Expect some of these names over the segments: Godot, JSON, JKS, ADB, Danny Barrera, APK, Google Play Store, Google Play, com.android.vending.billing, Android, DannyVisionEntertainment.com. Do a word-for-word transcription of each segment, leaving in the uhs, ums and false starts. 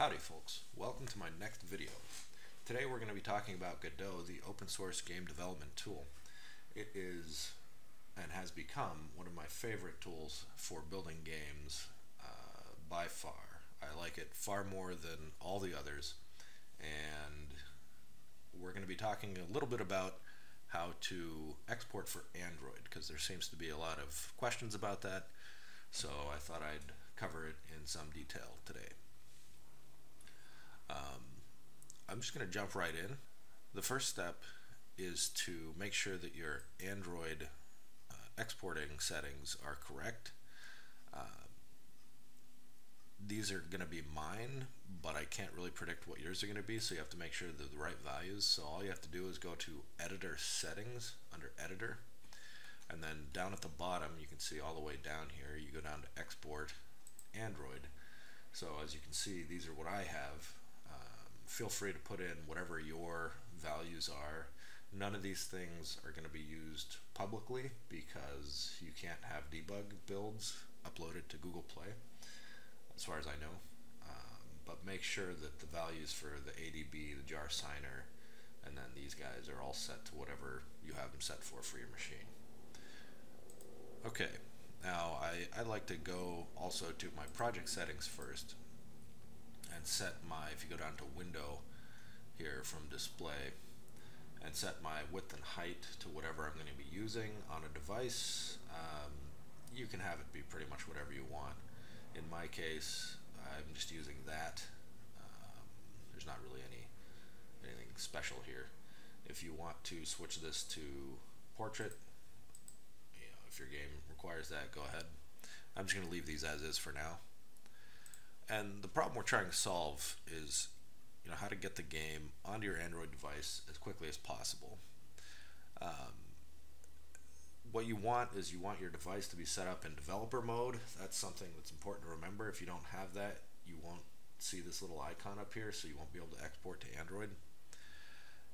Howdy folks, welcome to my next video. Today we're going to be talking about Godot, the open source game development tool. It is and has become one of my favorite tools for building games uh, by far. I like it far more than all the others, and we're going to be talking a little bit about how to export for Android because there seems to be a lot of questions about that, so I thought I'd cover it in some detail today. Um, I'm just going to jump right in. The first step is to make sure that your Android uh, exporting settings are correct. Uh, these are going to be mine, but I can't really predict what yours are going to be, so you have to make sure they're the right values. So all you have to do is go to Editor Settings, under Editor, and then down at the bottom you can see all the way down here, you go down to Export Android. So as you can see, these are what I have. Feel free to put in whatever your values are. None of these things are going to be used publicly because you can't have debug builds uploaded to Google Play, as far as I know. Um, but make sure that the values for the A D B, the jar signer, and then these guys are all set to whatever you have them set for for your machine. Okay, now I, I like to go also to my project settings first. And set my, if you go down to window here from display, and set my width and height to whatever I'm going to be using on a device. Um, you can have it be pretty much whatever you want. In my case, I'm just using that. Um, there's not really any anything special here. If you want to switch this to portrait, you know, if your game requires that, go ahead. I'm just going to leave these as is for now. And the problem we're trying to solve is, you know, how to get the game onto your Android device as quickly as possible. Um, what you want is you want your device to be set up in developer mode. That's something that's important to remember. If you don't have that, you won't see this little icon up here, so you won't be able to export to Android.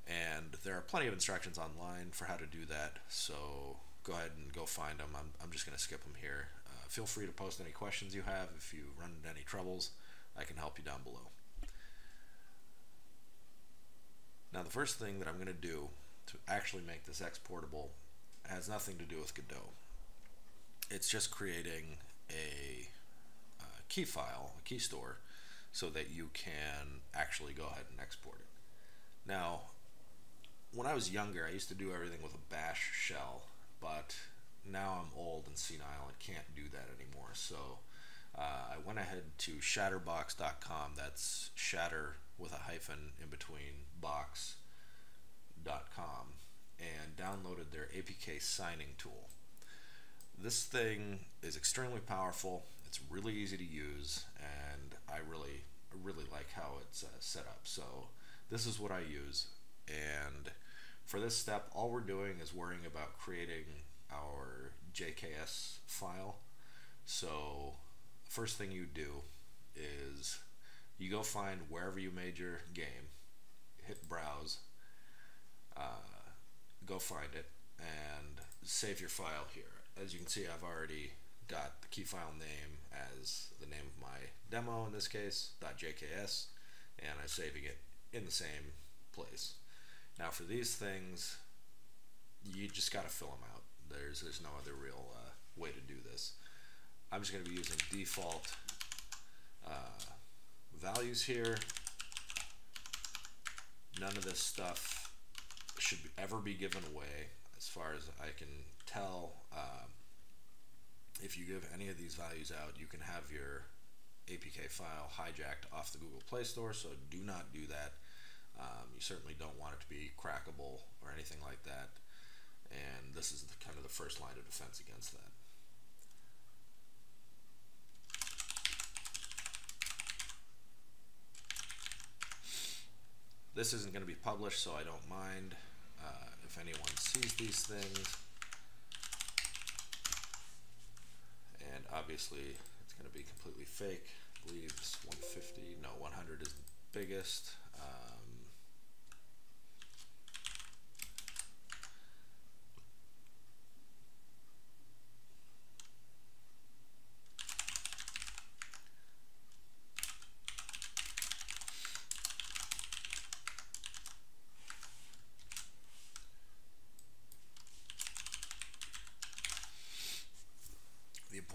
And there are plenty of instructions online for how to do that, so go ahead and go find them. I'm, I'm just going to skip them here. Feel free to post any questions you have. If you run into any troubles, I can help you down below. Now the first thing that I'm going to do to actually make this exportable has nothing to do with Godot. It's just creating a, a key file, a key store, so that you can actually go ahead and export it. Now, when I was younger, I used to do everything with a bash shell, but now I'm old and senile and can't do that anymore, so uh, I went ahead to shatterbox dot com. That's shatter with a hyphen in between box dot com, and downloaded their A P K signing tool. This thing is extremely powerful. It's really easy to use, and I really really like how it's uh, set up. So this is what I use, and for this step all we're doing is worrying about creating our J K S file. So first thing you do is you go find wherever you made your game, hit browse, uh, go find it, and save your file here. As you can see, I've already got the key file name as the name of my demo in this case, .jks, and I'm saving it in the same place. Now for these things, you just gotta fill them out. There's, there's no other real uh, way to do this. I'm just going to be using default uh, values here. None of this stuff should be, ever be given away, as far as I can tell. Um, if you give any of these values out, you can have your A P K file hijacked off the Google Play Store, so do not do that. Um, you certainly don't want it to be crackable or anything like that. And this is the, kind of the first line of defense against that. This isn't going to be published, so I don't mind uh, if anyone sees these things. And obviously it's going to be completely fake. I believe it's one fifty, no, one hundred is the biggest. Um,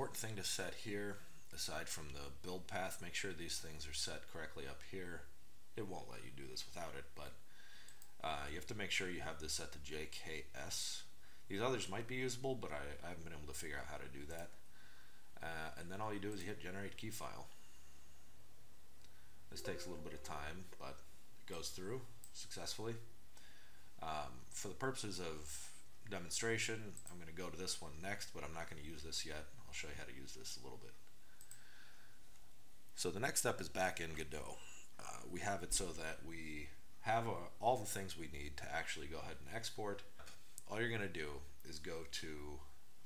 important thing to set here, aside from the build path, make sure these things are set correctly up here. It won't let you do this without it, but uh, you have to make sure you have this set to J K S. These others might be usable, but I, I haven't been able to figure out how to do that. Uh, and then all you do is you hit generate key file. This takes a little bit of time, but it goes through successfully. Um, for the purposes of demonstration, I'm going to go to this one next, but I'm not going to use this yet. I'll show you how to use this a little bit. So the next step is back in Godot. Uh, we have it so that we have a, all the things we need to actually go ahead and export. All you're going to do is go to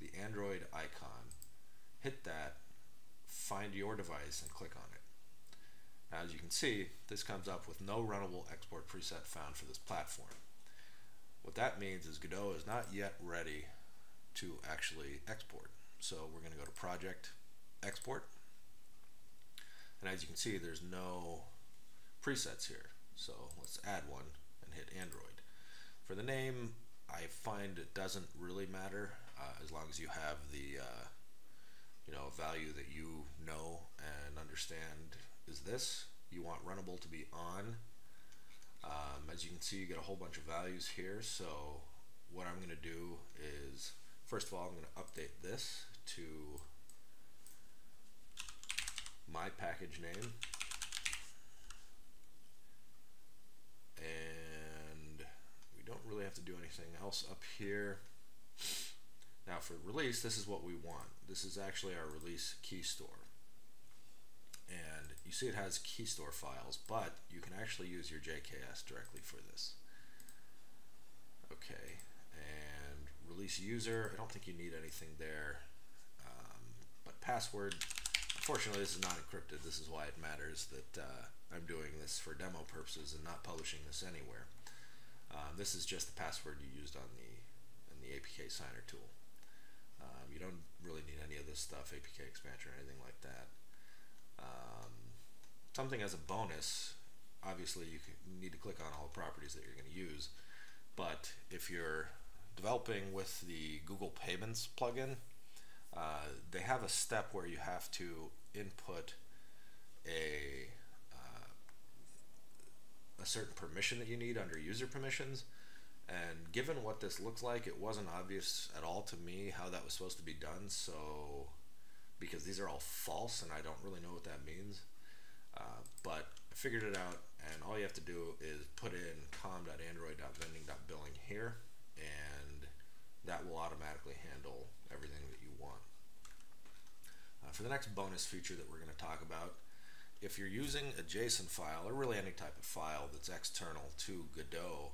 the Android icon, hit that, find your device, and click on it. Now, as you can see, this comes up with no runnable export preset found for this platform. What that means is Godot is not yet ready to actually export. So we're going to go to Project, Export, and as you can see, there's no presets here. So let's add one and hit Android. For the name, I find it doesn't really matter uh, as long as you have the uh, you know value that you know and understand is this. You want runnable to be on. Um, as you can see, you get a whole bunch of values here. So what I'm going to do is, first of all, I'm going to update this to my package name. And we don't really have to do anything else up here. Now for release, this is what we want. This is actually our release key store. And you see it has key store files, but you can actually use your J K S directly for this. Okay, and release user, I don't think you need anything there. Um, but password, unfortunately this is not encrypted. This is why it matters that uh, I'm doing this for demo purposes and not publishing this anywhere. Um, this is just the password you used on the, on the A P K signer tool. Um, you don't really need any of this stuff, A P K expansion or anything like that. Um, something as a bonus, obviously you need to click on all the properties that you're going to use, but if you're developing with the Google Payments plugin, uh, they have a step where you have to input a, uh, a certain permission that you need under user permissions, and given what this looks like, it wasn't obvious at all to me how that was supposed to be done, so because these are all false and I don't really know what that means. Uh, but I figured it out, and all you have to do is put in com dot android dot vending dot billing here, and that will automatically handle everything that you want. Uh, for the next bonus feature that we're going to talk about, if you're using a JSON file, or really any type of file that's external to Godot,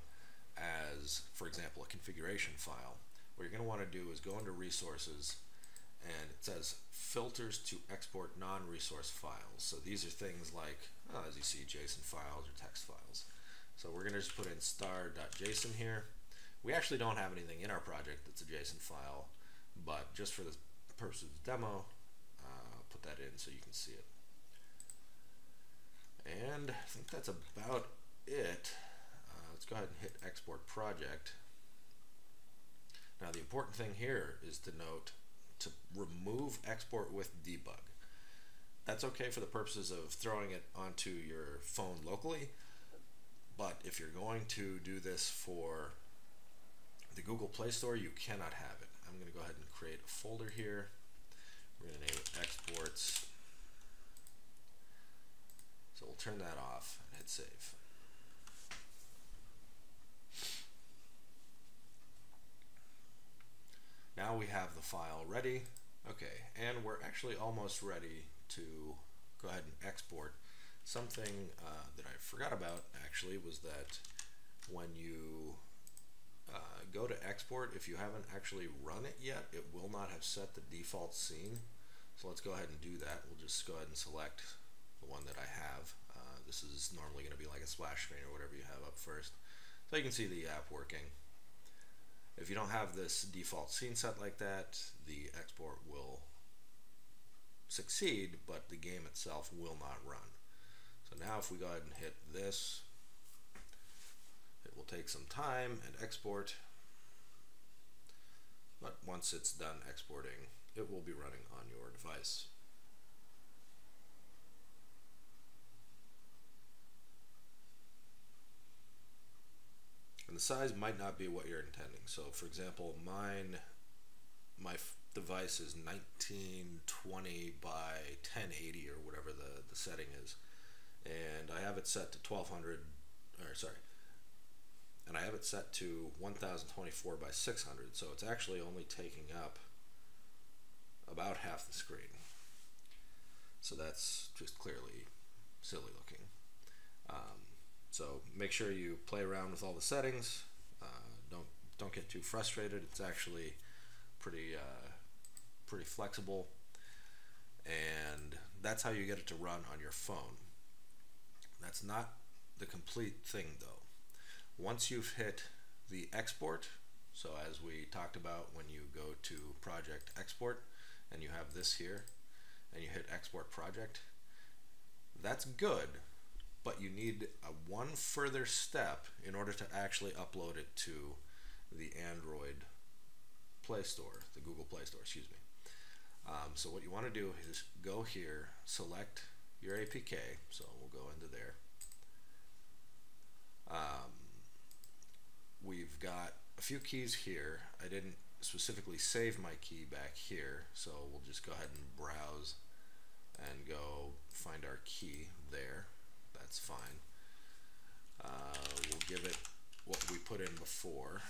as, for example, a configuration file, what you're going to want to do is go into Resources, and it says filters to export non-resource files. So these are things like, oh, as you see, JSON files or text files. So we're going to just put in star dot J S O N here. We actually don't have anything in our project that's a JSON file, but just for the purpose of the demo, uh, I'll put that in so you can see it. And I think that's about it. Uh, let's go ahead and hit export project. Now the important thing here is to note to remove export with debug. That's okay for the purposes of throwing it onto your phone locally, but if you're going to do this for the Google Play Store, you cannot have it. I'm going to go ahead and create a folder here. We're going to name it exports. So we'll turn that off and hit save. Now we have the file ready. Okay, and we're actually almost ready to go ahead and export. Something uh, that I forgot about actually was that when you uh, go to export, if you haven't actually run it yet, it will not have set the default scene. So let's go ahead and do that. We'll just go ahead and select the one that I have. Uh, this is normally going to be like a splash screen or whatever you have up first. So you can see the app working. If you don't have this default scene set like that, the export will succeed, but the game itself will not run. So now if we go ahead and hit this, it will take some time and export. But once it's done exporting, it will be running on your device. And the size might not be what you're intending. So for example, mine, my device is nineteen twenty by ten eighty or whatever the, the setting is. And I have it set to twelve hundred, or sorry, and I have it set to one thousand twenty-four by six hundred. So it's actually only taking up about half the screen. So that's just clearly silly looking. Um, so make sure you play around with all the settings. Uh, don't, don't get too frustrated. It's actually pretty, uh, pretty flexible. And that's how you get it to run on your phone. That's not the complete thing though. Once you've hit the export, so as we talked about when you go to project export and you have this here and you hit export project, that's good, but you need a one further step in order to actually upload it to the Android Play Store, the Google Play Store, excuse me. Um, so what you want to do is go here, select your A P K, so we'll go into there. Um, we've got a few keys here. I didn't specifically save my key back here, so we'll just go ahead and browse and go find our key there. That's fine. Uh, we'll give it what we put in before.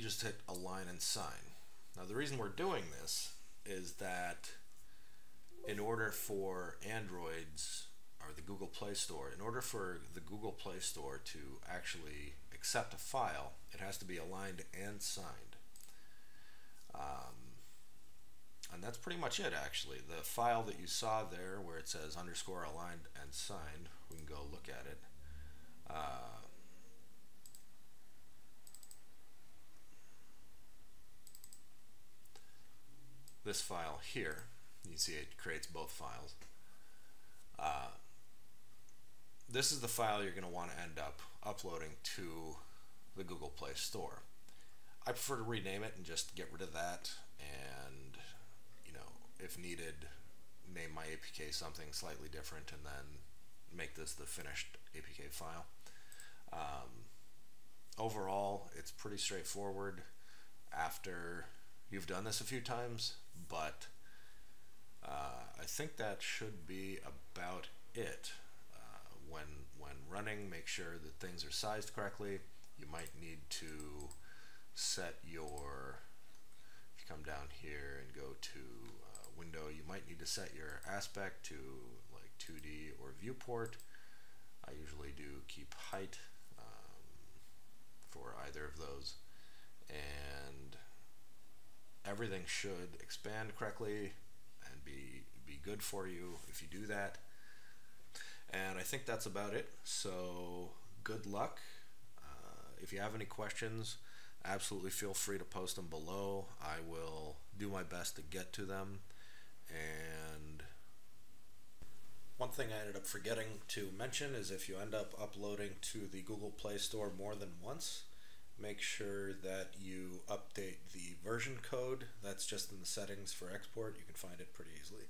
Just hit align and sign. Now the reason we're doing this is that in order for Androids or the Google Play Store, in order for the Google Play Store to actually accept a file, it has to be aligned and signed. Um, and that's pretty much it actually. The file that you saw there where it says underscore aligned and signed, we can go look at it. Uh, This file here, you see it creates both files. Uh, this is the file you're going to want to end up uploading to the Google Play Store. I prefer to rename it and just get rid of that, and you know, if needed, name my A P K something slightly different, and then make this the finished A P K file. Um, overall, it's pretty straightforward. After you've done this a few times, but uh, I think that should be about it. Uh, when, when running, make sure that things are sized correctly. You might need to set your, if you come down here and go to uh, window, you might need to set your aspect to like two D or viewport. I usually do keep height um, for either of those. And everything should expand correctly and be be good for you if you do that. And I think that's about it. So good luck. Uh, if you have any questions, absolutely feel free to post them below. I will do my best to get to them. And one thing I ended up forgetting to mention is if you end up uploading to the Google Play Store more than once, make sure that you update the version code. That's just in the settings for export. You can find it pretty easily.